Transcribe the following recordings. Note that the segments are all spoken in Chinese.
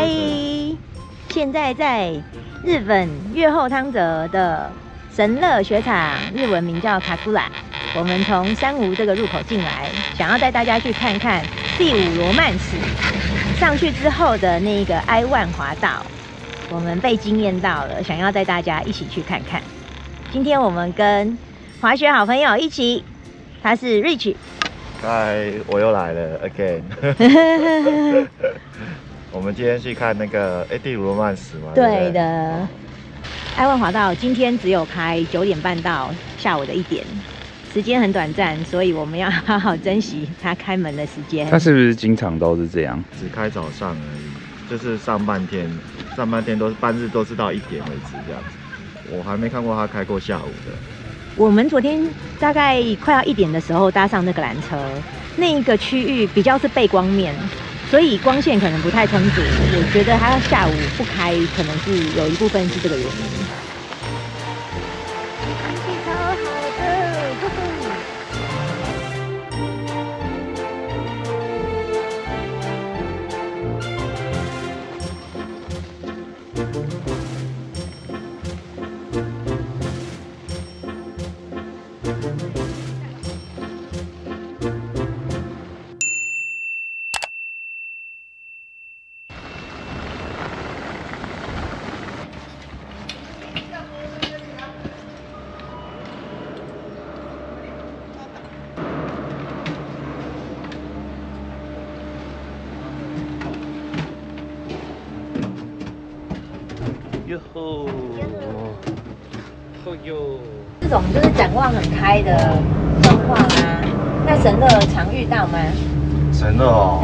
嗨，现在在日本越后汤泽的神乐雪场，日文名叫卡库拉。我们从三无这个入口进来，想要带大家去看看第五罗曼史上去之后的那个埃万华道，我们被惊艳到了，想要带大家一起去看看。今天我们跟滑雪好朋友一起，他是 Rich。嗨，我又来了 again 我们今天去看那个第五罗曼史嘛？对的。埃万华道今天只有开9点半到下午的1点。时间很短暂，所以我们要好好珍惜它开门的时间。它是不是经常都是这样？只开早上而已，就是上半天，都是半日都是到1点为止这样子。我还没看过它开过下午的。我们昨天大概快要1点的时候搭上那个缆车，那个区域比较是背光面，所以光线可能不太充足。我觉得它下午不开，可能是有一部分是这个原因。这种就是展望很开的状况啊。那神乐常遇到吗？神乐哦，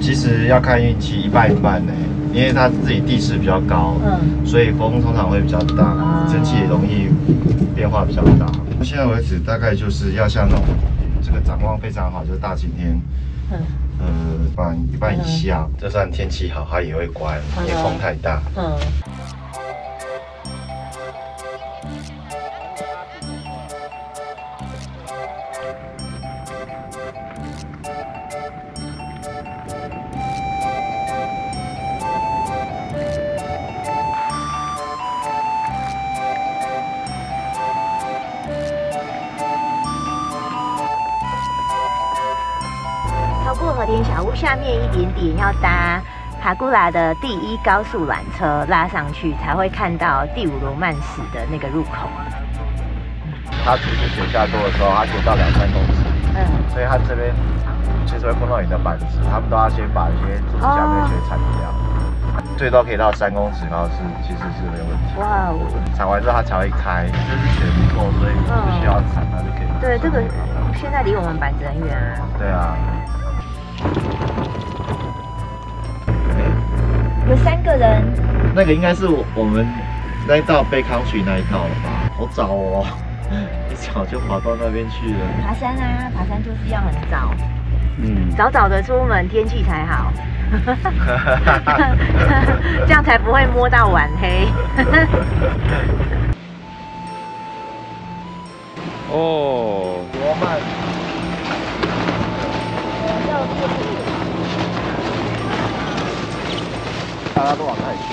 其实要看运气，一半呢，因为它自己地势比较高，所以风通常会比较大，蒸汽也容易变化比较大。现在为止，大概就是要像那种这个展望非常好，就是大晴天，一半以下，就算天气好，它也会关，因为风太大，和田小屋下面1点点要搭卡古拉的第1高速缆车拉上去，才会看到第五罗曼史的那个入口。它其实雪下多的时候，它可以到2-3公尺，所以它这边其实会碰到你的板子，他们都要先把一些柱子下面的雪铲掉，最多可以到3公尺，然后是其实是没有问题。哇哦！铲完之后它才会开，就是雪不够，所以不需要铲，它就可以。对，这个现在离我们板子很远啊。对啊。有3个人，那个应该是我们那一道背康曲那一道了吧？好早哦，一早就跑到那边去了。爬山啊，爬山就是要很早，早早的出门，天气才好，这样才不会摸到晚黑。哦，罗曼。大家都往那里去。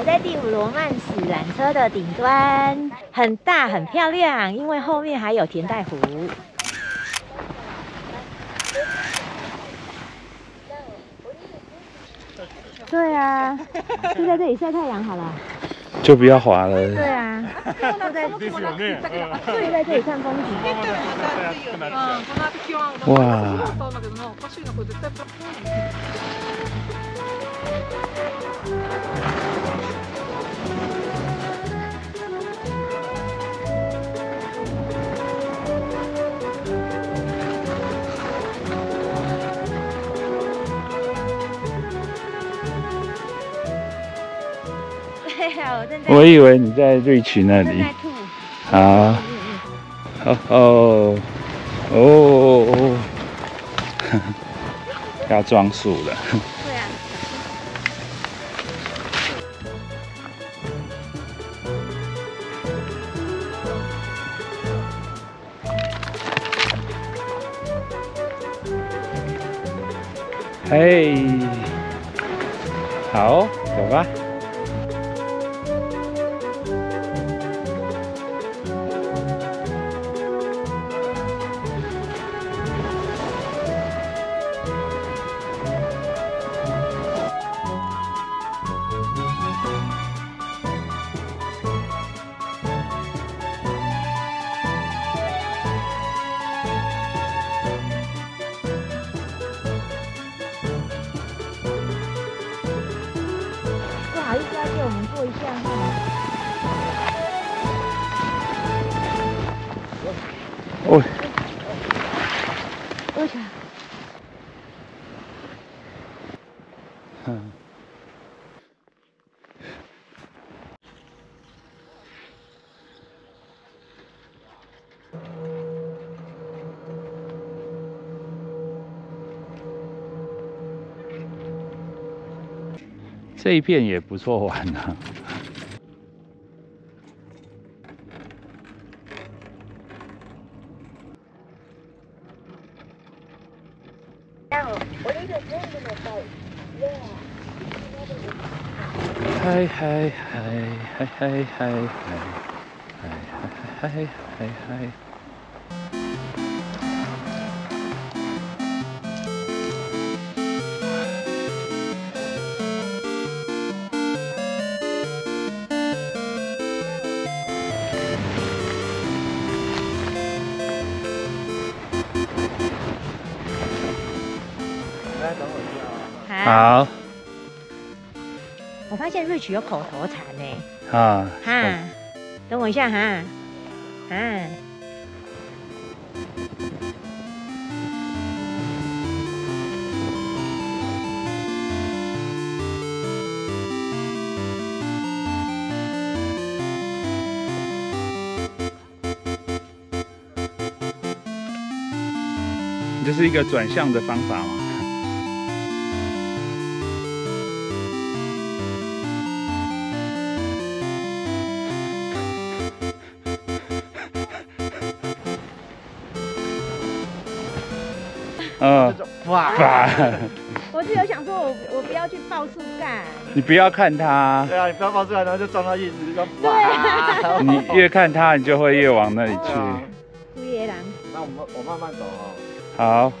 我在第五罗曼史缆车的顶端，很大很漂亮，因为后面还有田代湖。对啊，就在这里晒太阳好了。就不要滑了。对啊，就在这里看风景。哇！我以为你在瑞奇那里。啊！哦，要装树了。对啊。嘿，好，走吧。 不好意思，要借我们过一下吗？哦，为啥？嗯。这一片也不错玩啊！嗨！好，我发现瑞奇有口头禅呢。啊哈，等我一下哈，啊。这是一个转向的方法吗？ 哇！我是有想说我不要去抱树干。你不要看它。对啊，你不要抱树干，然后就撞到叶子，就对啊。你越看它，你就会越往那里去。朱野狼。那我慢慢走哦。好。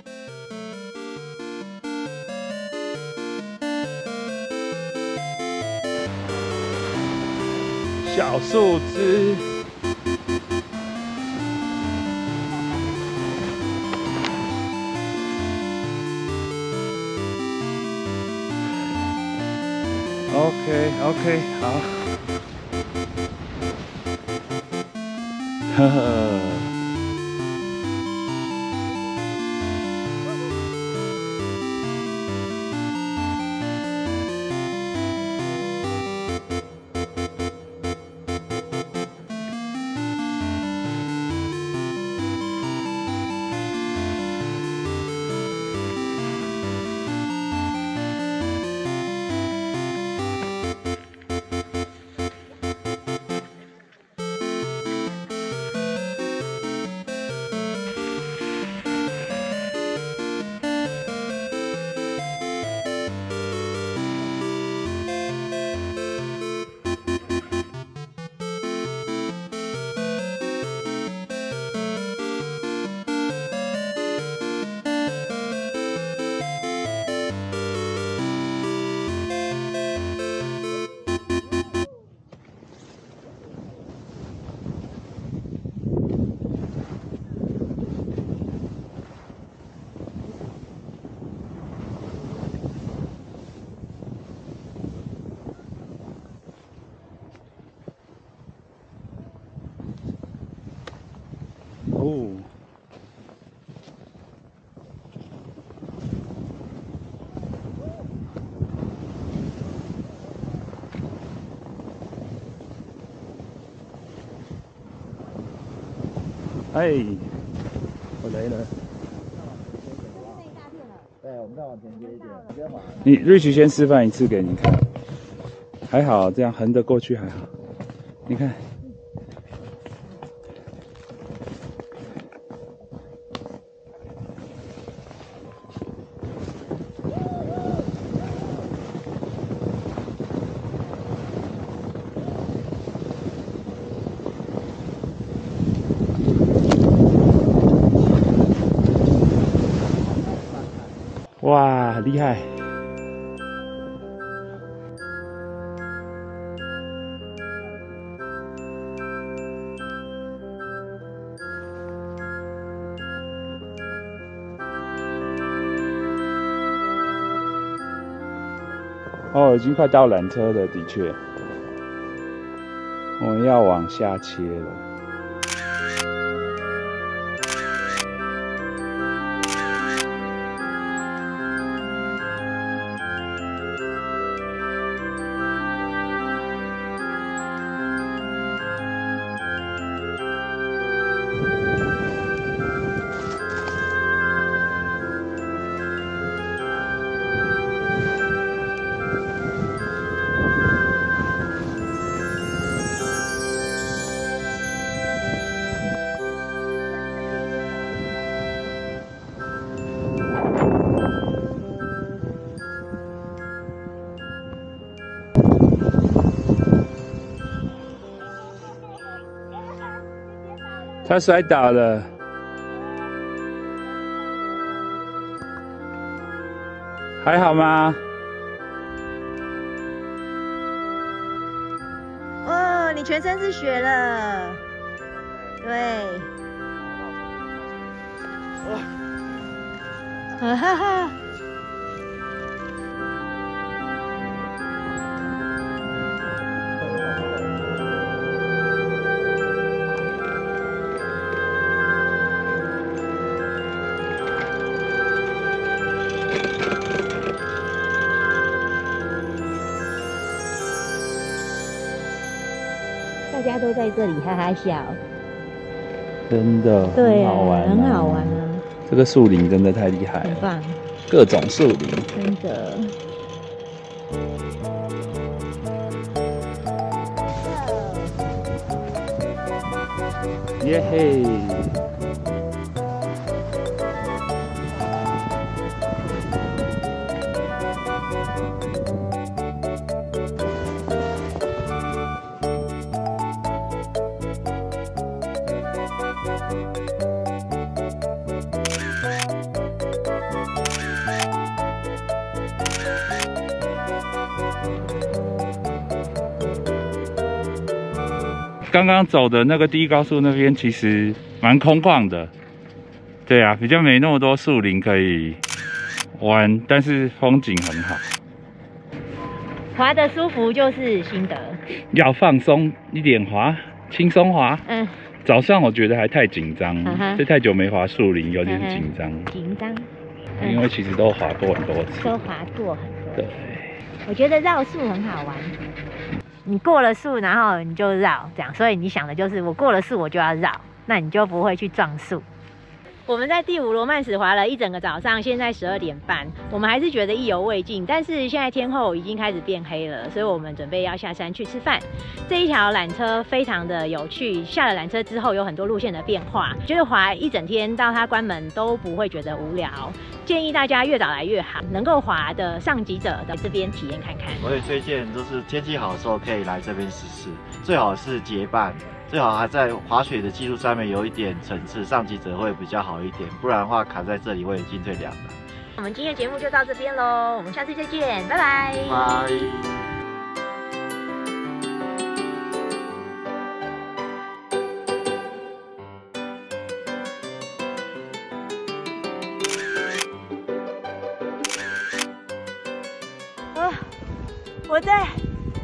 小树枝。 OK， 好，呵呵，哎，我来了。对，我们再往前接一点，先往。你Rich先示范一次给你看，还好这样横着过去还好，你看。 哇，很厉害！哦，已经快到缆车了，的确，我们要往下切了。 他摔倒了，还好吗？哦，你全身是血了。对。哈哈哈。大家都在这里哈哈笑，真的，对啊，很好玩啊，很好玩啊！这个树林真的太厉害了，很棒，各种树林，真的。耶嘿！刚刚走的那个第一高速那边其实蛮空旷的，对啊，比较没那么多树林可以玩，但是风景很好，滑得舒服就是心得。要放松一点滑，轻松滑。嗯，早上我觉得还太紧张，这太久没滑树林，有点紧张。紧张，因为其实都滑过很多次。都滑过很多。对，我觉得绕树很好玩。 你过了树，然后你就绕，这样，所以你想的就是我过了树，我就要绕，那你就不会去撞树。我们在第五罗曼史滑了一整个早上，现在12点半，我们还是觉得意犹未尽，但是现在天后已经开始变黑了，所以我们准备要下山去吃饭。这一条缆车非常的有趣，下了缆车之后有很多路线的变化，就是滑一整天到它关门都不会觉得无聊。建议大家越早来越好，能够滑的上级者在这边体验看看。我也推荐，就是天气好的时候可以来这边试试，最好是结伴。 最好还在滑雪的技术上面有一点层次，上级者会比较好一点，不然的话卡在这里会进退两难。我们今天的节目就到这边喽，我们下次再见，拜拜。拜。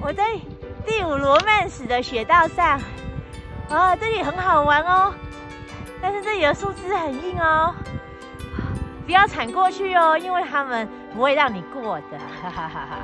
我在第五罗曼史的雪道上。 哦，这里很好玩哦，但是这里的树枝很硬哦，不要铲过去哦，因为他们不会让你过的，哈哈哈哈。